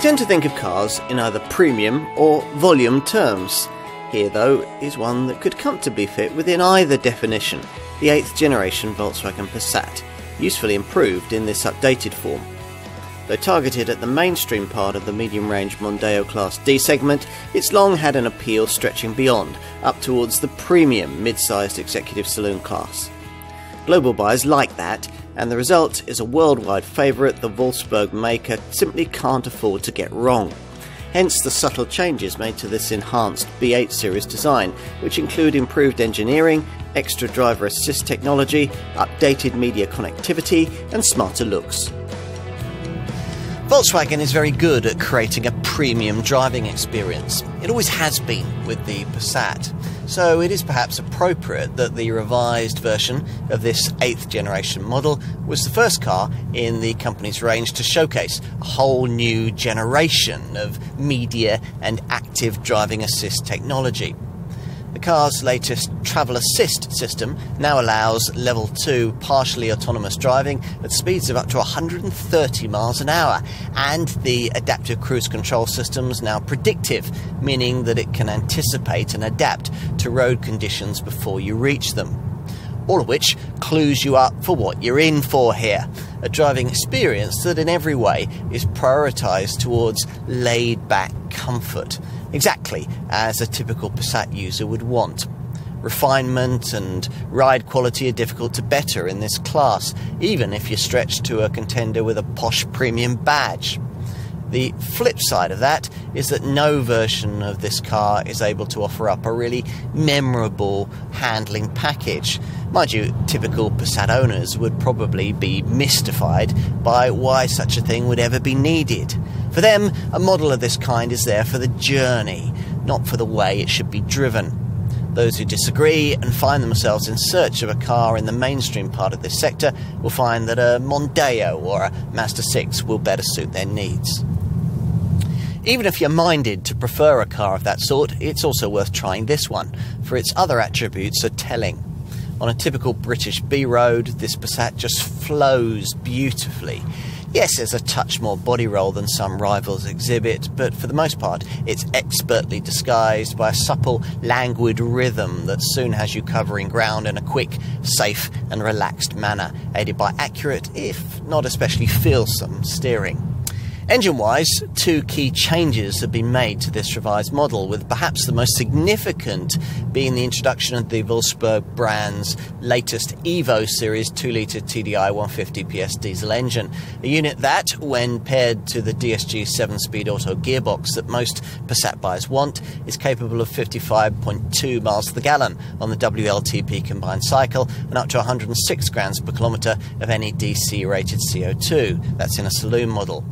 We tend to think of cars in either premium or volume terms. Here though is one that could comfortably fit within either definition, the 8th generation Volkswagen Passat, usefully improved in this updated form. Though targeted at the mainstream part of the medium-range Mondeo Class D segment, it's long had an appeal stretching beyond, up towards the premium mid-sized executive saloon class. Global buyers like that, and the result is a worldwide favourite the Wolfsburg maker simply can't afford to get wrong. Hence the subtle changes made to this enhanced B8 series design, which include improved engineering, extra driver assist technology, updated media connectivity and smarter looks. Volkswagen is very good at creating a premium driving experience. It always has been with the Passat, so it is perhaps appropriate that the revised version of this 8th generation model was the first car in the company's range to showcase a whole new generation of media and active driving assist technology. The car's latest travel assist system now allows level 2 partially autonomous driving at speeds of up to 130 miles an hour, and the adaptive cruise control system is now predictive, meaning that it can anticipate and adapt to road conditions before you reach them. All of which clues you up for what you're in for here, a driving experience that in every way is prioritised towards laid-back comfort, exactly as a typical Passat user would want. Refinement and ride quality are difficult to better in this class, even if you're stretched to a contender with a posh premium badge. The flip side of that is that no version of this car is able to offer up a really memorable handling package. Mind you, typical Passat owners would probably be mystified by why such a thing would ever be needed. For them, a model of this kind is there for the journey, not for the way it should be driven. Those who disagree and find themselves in search of a car in the mainstream part of this sector will find that a Mondeo or a Mazda 6 will better suit their needs. Even if you're minded to prefer a car of that sort, it's also worth trying this one, for its other attributes are telling. On a typical British B road, this Passat just flows beautifully. Yes, there's a touch more body roll than some rivals exhibit, but for the most part, it's expertly disguised by a supple, languid rhythm that soon has you covering ground in a quick, safe and relaxed manner, aided by accurate, if not especially feelsome, steering. Engine-wise, two key changes have been made to this revised model, with perhaps the most significant being the introduction of the Wolfsburg brand's latest Evo Series 2-litre TDI 150 PS diesel engine, a unit that, when paired to the DSG 7-speed auto gearbox that most Passat buyers want, is capable of 55.2 miles to the gallon on the WLTP combined cycle and up to 106 grams per kilometre of any DC-rated CO2, that's in a saloon model.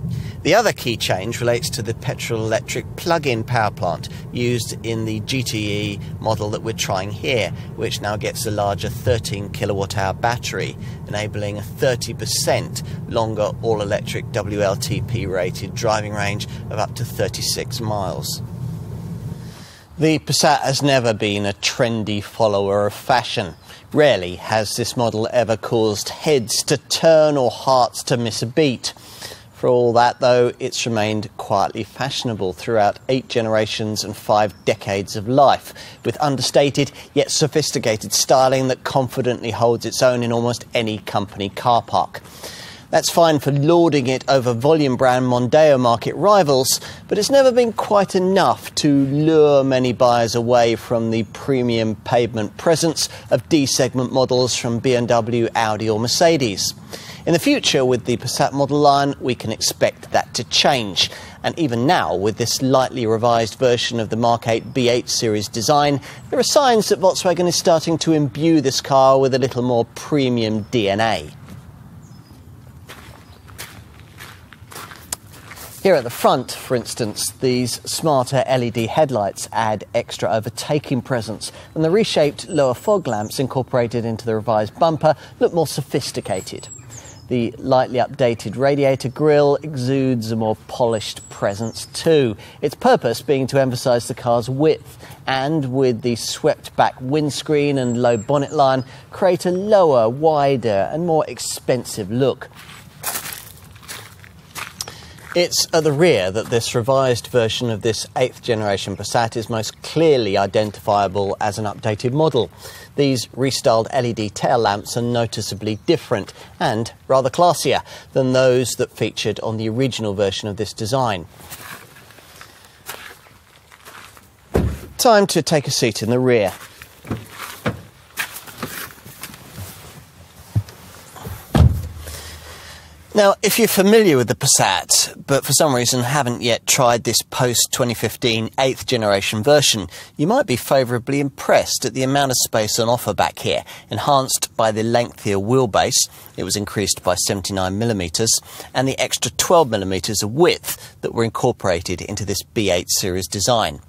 The other key change relates to the petrol-electric plug-in power plant used in the GTE model that we're trying here, which now gets a larger 13 kilowatt-hour battery, enabling a 30% longer all-electric WLTP-rated driving range of up to 36 miles. The Passat has never been a trendy follower of fashion. Rarely has this model ever caused heads to turn or hearts to miss a beat. For all that, though, it's remained quietly fashionable throughout 8 generations and 5 decades of life, with understated yet sophisticated styling that confidently holds its own in almost any company car park. That's fine for lauding it over volume brand Mondeo market rivals, but it's never been quite enough to lure many buyers away from the premium pavement presence of D-segment models from BMW, Audi or Mercedes. In the future, with the Passat model line, we can expect that to change. And even now, with this lightly revised version of the Mark 8 B8 series design, there are signs that Volkswagen is starting to imbue this car with a little more premium DNA. Here at the front, for instance, these smarter LED headlights add extra overtaking presence, and the reshaped lower fog lamps incorporated into the revised bumper look more sophisticated. The lightly updated radiator grille exudes a more polished presence too, its purpose being to emphasise the car's width, and with the swept back windscreen and low bonnet line, create a lower, wider and more expensive look. It's at the rear that this revised version of this 8th generation Passat is most clearly identifiable as an updated model. These restyled LED tail lamps are noticeably different and rather classier than those that featured on the original version of this design. Time to take a seat in the rear. Now, if you're familiar with the Passat, but for some reason haven't yet tried this post-2015 8th generation version, you might be favourably impressed at the amount of space on offer back here, enhanced by the lengthier wheelbase, it was increased by 79mm, and the extra 12mm of width that were incorporated into this B8 series design.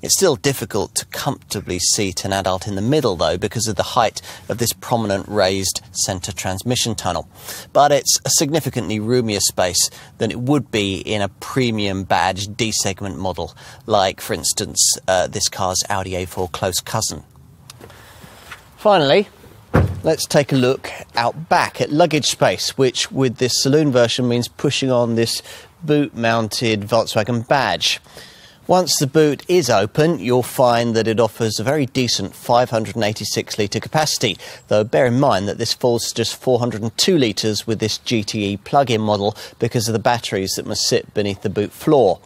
It's still difficult to comfortably seat an adult in the middle, though, because of the height of this prominent raised centre transmission tunnel. But it's a significantly roomier space than it would be in a premium badge D-segment model, like, for instance, this car's Audi A4 close cousin. Finally, let's take a look out back at luggage space, which with this saloon version means pushing on this boot-mounted Volkswagen badge. Once the boot is open, you'll find that it offers a very decent 586-litre capacity, though bear in mind that this falls to just 402 litres with this GTE plug-in model because of the batteries that must sit beneath the boot floor.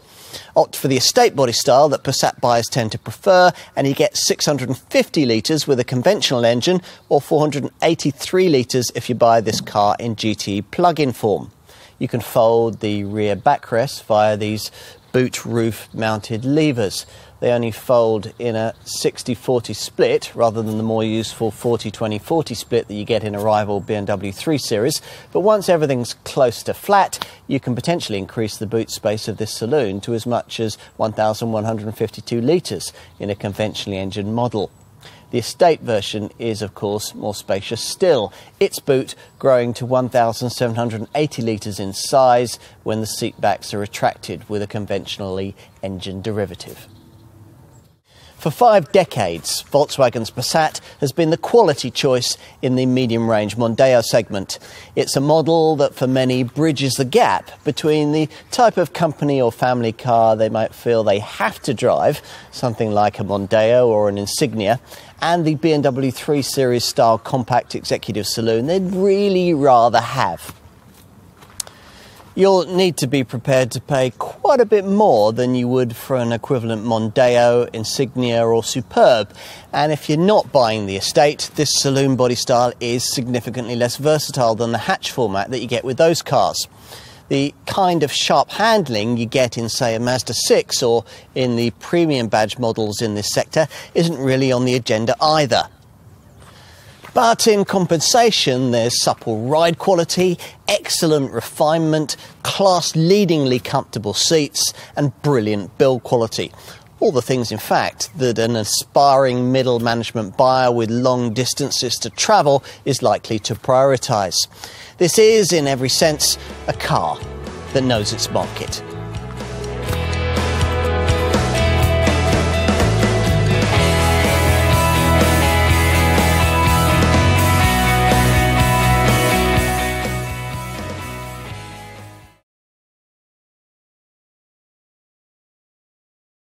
Opt for the estate body style that Passat buyers tend to prefer, and you get 650 litres with a conventional engine, or 483 litres if you buy this car in GTE plug-in form. You can fold the rear backrest via these boot roof mounted levers. They only fold in a 60-40 split rather than the more useful 40-20-40 split that you get in a rival BMW 3 Series. But once everything's close to flat, you can potentially increase the boot space of this saloon to as much as 1,152 litres in a conventionally engined model. The estate version is, of course, more spacious still, its boot growing to 1,780 litres in size when the seat backs are retracted with a conventionally engined derivative. For 5 decades, Volkswagen's Passat has been the quality choice in the medium-range Mondeo segment. It's a model that for many bridges the gap between the type of company or family car they might feel they have to drive, something like a Mondeo or an Insignia, and the BMW 3 Series style compact executive saloon they'd really rather have. You'll need to be prepared to pay quite a bit more than you would for an equivalent Mondeo, Insignia or Superb, and if you're not buying the estate, this saloon body style is significantly less versatile than the hatch format that you get with those cars. The kind of sharp handling you get in, say, a Mazda 6 or in the premium badge models in this sector isn't really on the agenda either. But in compensation, there's supple ride quality, excellent refinement, class-leadingly comfortable seats, and brilliant build quality. All the things, in fact, that an aspiring middle management buyer with long distances to travel is likely to prioritise. This is, in every sense, a car that knows its market.